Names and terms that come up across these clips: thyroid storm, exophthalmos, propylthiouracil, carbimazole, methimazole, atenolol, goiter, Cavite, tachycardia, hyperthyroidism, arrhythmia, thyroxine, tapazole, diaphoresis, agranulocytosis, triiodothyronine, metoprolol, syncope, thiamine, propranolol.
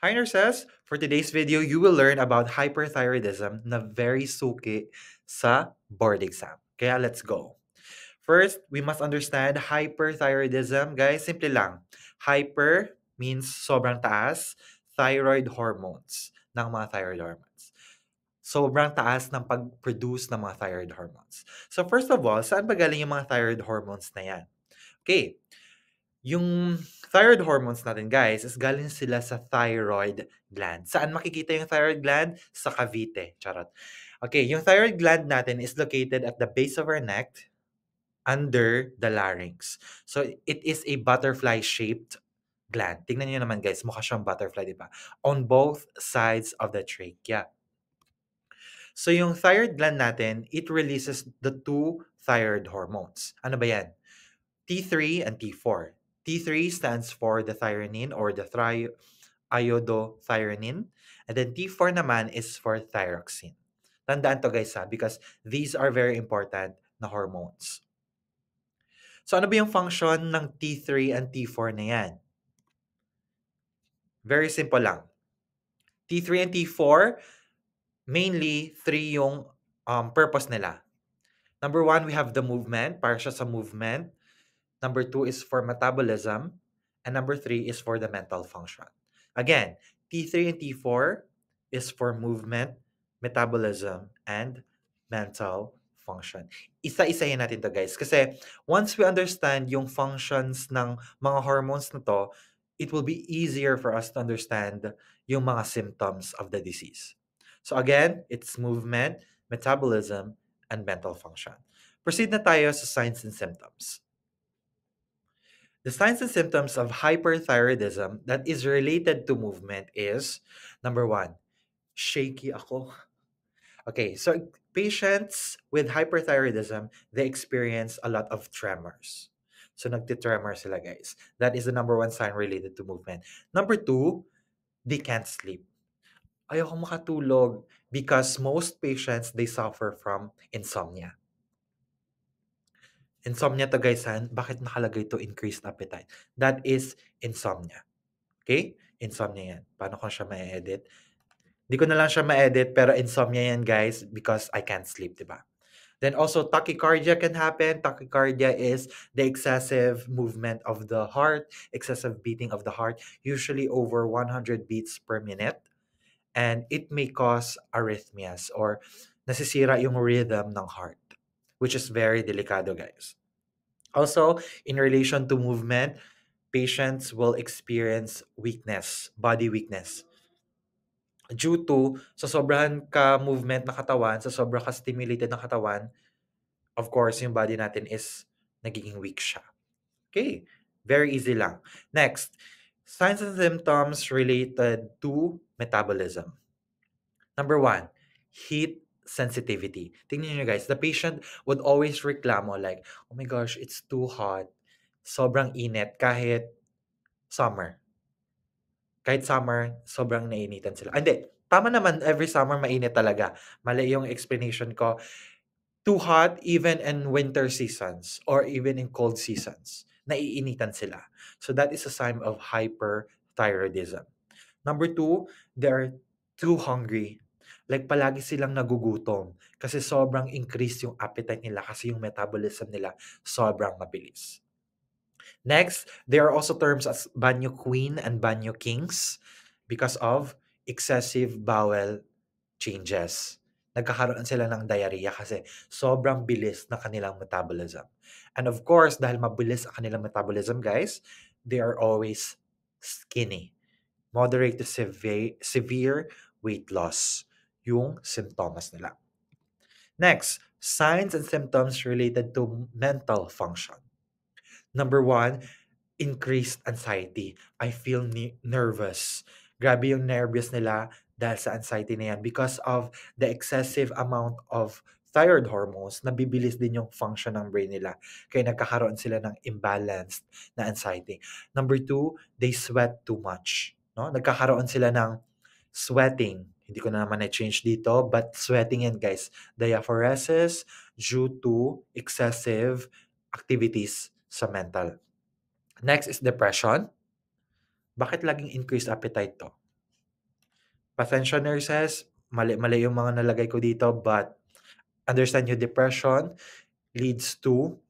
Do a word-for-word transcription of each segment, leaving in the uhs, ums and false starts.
Hi nurses! For today's video, you will learn about hyperthyroidism na very suki sa board exam. Kaya let's go! First, we must understand hyperthyroidism. Guys, simple lang. Hyper means sobrang taas, thyroid hormones ng mga thyroid hormones. Sobrang taas ng pag-produce ng mga thyroid hormones. So first of all, saan ba galing yung mga thyroid hormones na yan? Okay. Yung thyroid hormones natin, guys, is galing sila sa thyroid gland. Saan makikita yung thyroid gland? Sa Cavite. Charot. Okay, yung thyroid gland natin is located at the base of our neck under the larynx. So, it is a butterfly-shaped gland. Tingnan nyo naman, guys. Mukha siyang butterfly, di ba? On both sides of the trachea. So, yung thyroid gland natin, it releases the two thyroid hormones. Ano ba yan? T three and T four. T three stands for the threonine or the triiodothyronine. And then T four naman is for thyroxine. Tandaan to guys ha, because these are very important na hormones. So ano ba yung function ng T three and T four na yan? Very simple lang. T three and T four, mainly three yung um, purpose nila. Number one, we have the movement, para siya sa movement. Number two is for metabolism. And number three is for the mental function. Again, T three and T four is for movement, metabolism, and mental function. Isa-isahin natin to guys. Kasi once we understand yung functions ng mga hormones na to, it will be easier for us to understand yung mga symptoms of the disease. So again, it's movement, metabolism, and mental function. Proceed na tayo sa signs and symptoms. The signs and symptoms of hyperthyroidism that is related to movement is, number one, shaky ako. Okay, so patients with hyperthyroidism, they experience a lot of tremors. So nagtitremor sila guys. That is the number one sign related to movement. Number two, they can't sleep. Ayoko makatulog because most patients, they suffer from insomnia. Insomnia to guys, han? Bakit nakalagay to increased appetite? That is insomnia. Okay? Insomnia yan. Paano ko siya ma-edit? Hindi ko na lang siya ma-edit, pero insomnia yan guys because I can't sleep, diba? Then also, tachycardia can happen. Tachycardia is the excessive movement of the heart, excessive beating of the heart, usually over one hundred beats per minute. And it may cause arrhythmias or nasisira yung rhythm ng heart, which is very delicado, guys. Also, in relation to movement, patients will experience weakness, body weakness. Due to, sa sobrahan ka-movement na katawan, sa sobrang ka-stimulated na katawan, of course, yung body natin is nagiging weak siya. Okay, very easy lang. Next, signs and symptoms related to metabolism. Number one, heat sensitivity. Tingnan nyo guys, the patient would always reklamo like, oh my gosh, it's too hot. Sobrang init kahit summer. Kahit summer, sobrang nainitan sila. Hindi, tama naman, every summer mainit talaga. Mali yung explanation ko. Too hot even in winter seasons or even in cold seasons. Naiinitan sila. So that is a sign of hyperthyroidism. Number two, they are too hungry. Like, palagi silang nagugutom kasi sobrang increase yung appetite nila kasi yung metabolism nila sobrang mabilis. Next, there are also terms as banyo queen and banyo kings because of excessive bowel changes. Nagkakaroon sila ng diarrhea kasi sobrang bilis na kanilang metabolism. And of course, dahil mabilis ang kanilang metabolism, guys, they are always skinny. Moderate to severe, severe weight loss yung symptoms nila. Next, signs and symptoms related to mental function. Number one, increased anxiety. I feel nervous. Grabe yung nervous nila dahil sa anxiety na yan because of the excessive amount of thyroid hormones, nabibilis din yung function ng brain nila. Kaya nagkakaroon sila ng imbalanced na anxiety. Number two, they sweat too much. No? Nagkakaroon sila ng sweating. Hindi ko na naman na-change dito, but sweating yan, guys. Diaphoresis due to excessive activities sa mental. Next is depression. Bakit laging increased appetite to? Pasensya nurses, mali-mali yung mga nalagay ko dito, but understand your depression leads to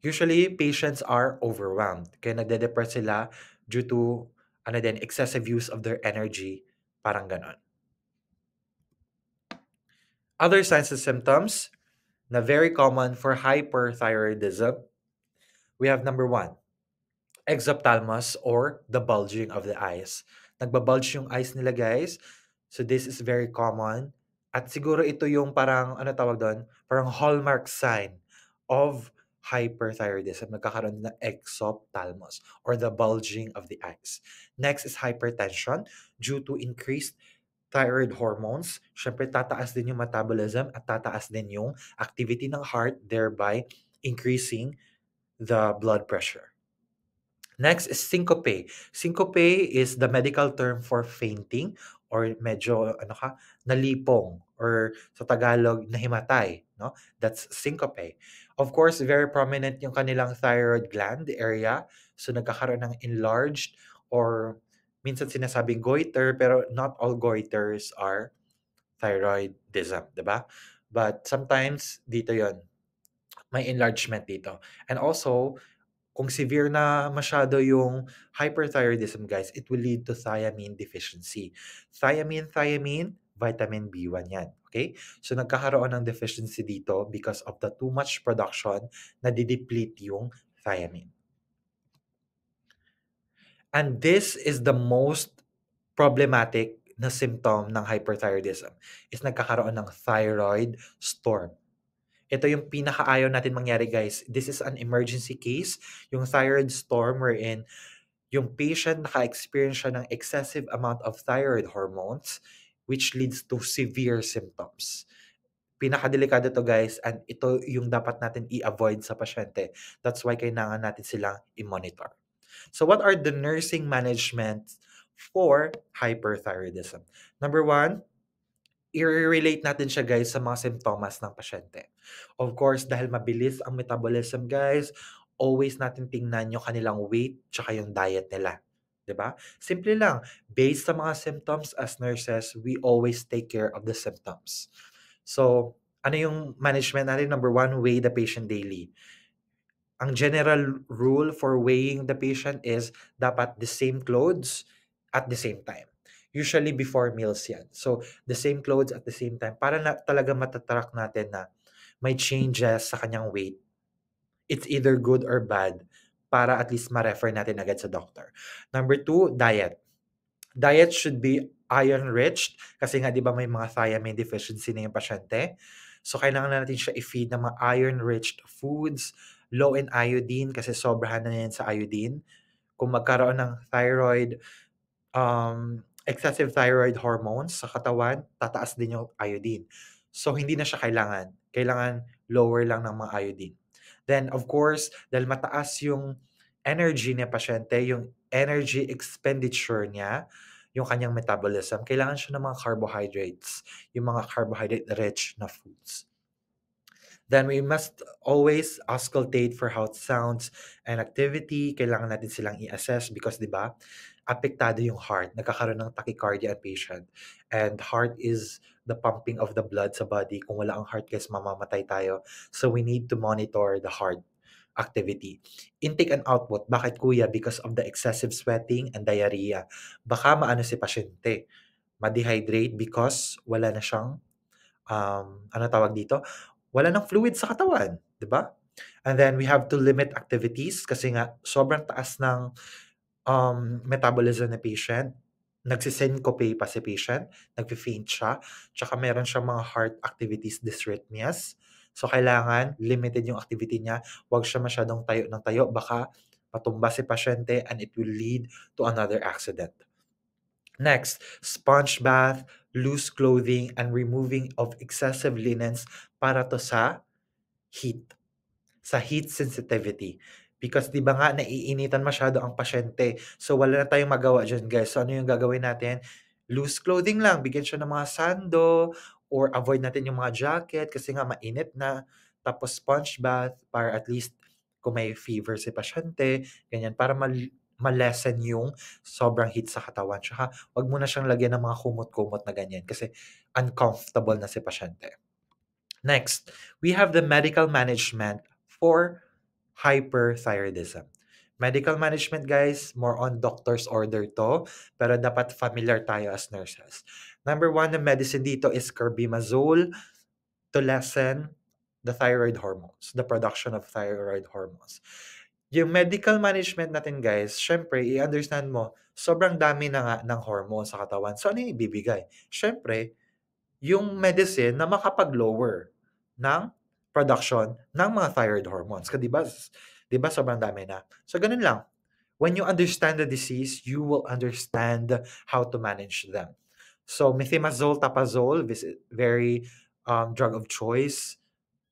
usually patients are overwhelmed. Kaya nagde-depress sila due to ano din, excessive use of their energy, parang ganon. Other signs and symptoms na very common for hyperthyroidism, we have number one, exophthalmos or the bulging of the eyes. Nagbabulge yung eyes nila, guys. So this is very common. At siguro ito yung parang, ano tawag doon? Parang hallmark sign of hyperthyroidism. Nagkakaroon ng exophthalmos or the bulging of the eyes. Next is hypertension due to increased thyroid hormones. Syempre, tataas din yung metabolism at tataas din yung activity ng heart, thereby increasing the blood pressure. Next is syncope. Syncope is the medical term for fainting or medyo ano ka, nalipong or sa Tagalog nahimatay, no? That's syncope. Of course, very prominent yung kanilang thyroid gland area, so nagkakaroon ng enlarged or minsan sinasabing goiter, pero not all goiters are thyroidism, diba? But sometimes dito yon, may enlargement dito. And also, kung severe na masyado yung hyperthyroidism, guys, it will lead to thiamine deficiency. Thiamine, thiamine, vitamin B one yan. Okay? So, nagkakaroon ng deficiency dito because of the too much production na dideplete yung thiamine. And this is the most problematic na symptom ng hyperthyroidism is nagkakaroon ng thyroid storm. Ito yung pinakaayaw natin mangyari, guys. This is an emergency case, yung thyroid storm wherein yung patient naka-experience siya ng excessive amount of thyroid hormones which leads to severe symptoms. Pinakadelikado to, guys, and ito yung dapat natin i-avoid sa pasyente. That's why kailangan natin silang i-monitor. So what are the nursing management for hyperthyroidism? Number one, i-relate natin siya, guys, sa mga simptomas ng pasyente. Of course, dahil mabilis ang metabolism, guys, always natin tingnan yung kanilang weight tsaka yung diet nila. Diba? Simple lang. Based sa mga symptoms as nurses, we always take care of the symptoms. So, ano yung management natin? Number one, weigh the patient daily. Ang general rule for weighing the patient is dapat the same clothes at the same time. Usually before meals yan. So, the same clothes at the same time. Para na, talaga matatrack natin na may changes sa kanyang weight. It's either good or bad. Para at least ma-refer natin agad sa doctor. Number two, diet. Diet should be iron-rich. Kasi nga, di ba, may mga thiamine deficiency na yung pasyente. So, kailangan na natin siya i-feed ng mga iron-rich foods. Low in iodine kasi sobrahan na yan sa iodine. Kung magkaroon ng thyroid... Um, excessive thyroid hormones sa katawan, tataas din yung iodine. So, hindi na siya kailangan. Kailangan lower lang ng mga iodine. Then, of course, dahil mataas yung energy niya pasyente, yung energy expenditure niya, yung kanyang metabolism, kailangan siya ng mga carbohydrates, yung mga carbohydrate-rich na foods. Then, we must always auscultate for how it sounds and activity. Kailangan natin silang i-assess because, di ba, apektado yung heart. Nagkakaroon ng tachycardia ang patient. And heart is the pumping of the blood sa body. Kung wala ang heart, guys, mamamatay tayo. So, we need to monitor the heart activity. Intake and output. Bakit, kuya? Because of the excessive sweating and diarrhea. Baka maano si pasyente. Ma-dehydrate because wala na siyang, um, ano tawag dito? Wala ng fluid sa katawan, di ba? And then we have to limit activities kasi nga sobrang taas ng um, metabolism na patient. Nagsisyncope pa si patient, nagpi-faint siya, tsaka meron siyang mga heart activities dysrhythmias. So kailangan limited yung activity niya, huwag siya masyadong tayo ng tayo, baka matumba si pasyente and it will lead to another accident. Next, sponge bath, loose clothing, and removing of excessive linens para to sa heat, sa heat sensitivity. Because di ba nga, naiinitan masyado ang pasyente. So, wala na tayong magawa dyan, guys. So, ano yung gagawin natin? Loose clothing lang. Bigyan siya ng mga sando or avoid natin yung mga jacket kasi nga mainit na. Tapos, sponge bath para at least kung may fever si pasyente, ganyan, para mal- malesen yung sobrang heat sa katawan. Tsaka wag mo na siyang lagyan ng mga kumot-kumot na ganyan kasi uncomfortable na si pasyente. Next, we have the medical management for hyperthyroidism. Medical management, guys, more on doctor's order to, pero dapat familiar tayo as nurses. Number one, the medicine dito is carbimazole to lessen the thyroid hormones, the production of thyroid hormones. Yung medical management natin, guys, syempre, i-understand mo, sobrang dami na nga ng hormone sa katawan. So, ano yung ibibigay? Syempre, yung medicine na makapag-lower ng production ng mga thyroid hormones. Kasi diba, diba sobrang dami na? So, ganun lang. When you understand the disease, you will understand how to manage them. So, methimazole, tapazole, very um, drug of choice.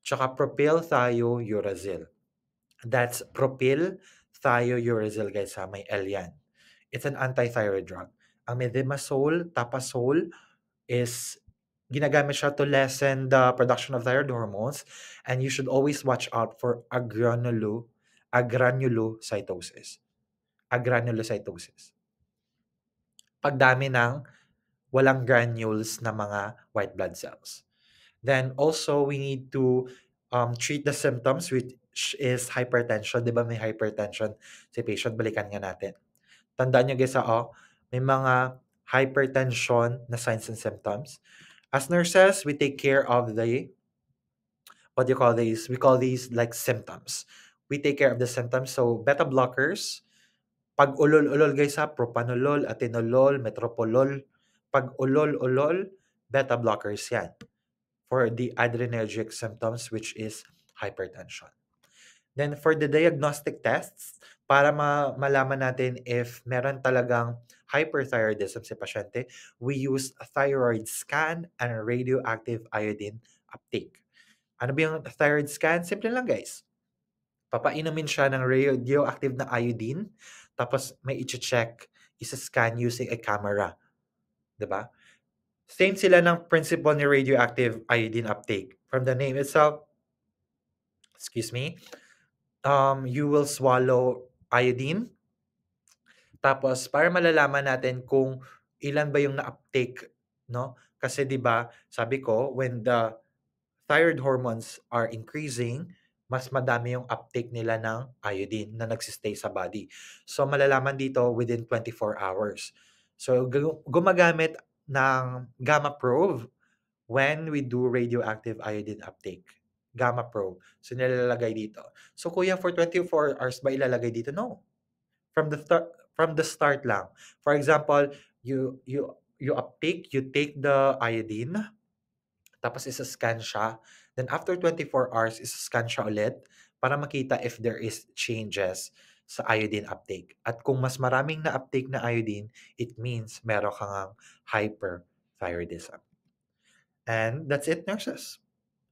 Tsaka propylthiouracil. That's propylthiouracil, guys, ha? May L yan. It's an anti-thyroid drug. Ang methimazole, tapazole is ginagamit siya to lessen the production of thyroid hormones, and you should always watch out for agranul agranulocytosis. Agranulocytosis. Pagdami ng walang granules na mga white blood cells. Then also we need to um, treat the symptoms, which is hypertension. Di ba may hypertension si patient? Balikan nga natin. Tandaan nyo, guys, oh, may mga hypertension na signs and symptoms. As nurses, we take care of the, what do you call these? We call these like symptoms. We take care of the symptoms. So beta blockers, pag ulol-ulol, guys, ha, propranolol, atenolol, metoprolol. Pag ulol-ulol, beta blockers yan. For the adrenergic symptoms, which is hypertension. Then for the diagnostic tests, para ma malaman natin if meron talagang hyperthyroidism si pasyente, we use a thyroid scan and radioactive iodine uptake. Ano ba yung thyroid scan? Simple lang, guys. Papainumin siya ng radioactive na iodine, tapos may i-check, isa-scan using a camera. Diba? Same sila ng principle ni radioactive iodine uptake. From the name itself, excuse me, um, you will swallow iodine. Tapos, para malalaman natin kung ilan ba yung na-uptake, no? Kasi diba, sabi ko, when the thyroid hormones are increasing, mas madami yung uptake nila ng iodine na nagsistay sa body. So, malalaman dito within twenty-four hours. So, gumagamit ng gamma probe when we do radioactive iodine uptake. Gamma probe. So, nilalagay dito. So, kuya, for twenty-four hours ba ilalagay dito? No. From the, from the start lang. For example, you, you, you uptake, you take the iodine, tapos isa-scan siya. Then, after twenty-four hours, isa-scan siya ulit para makita if there is changes sa iodine uptake. At kung mas maraming na-uptake na iodine, it means meron kang hyperthyroidism. And that's it, nurses.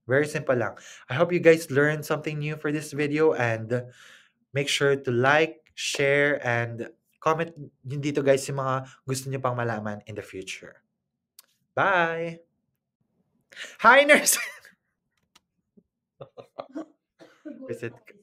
Very simple lang. I hope you guys learned something new for this video, and make sure to like, share, and comment yun dito, guys, yung mga gusto nyo pang malaman in the future. Bye! Hi, nurses! Visit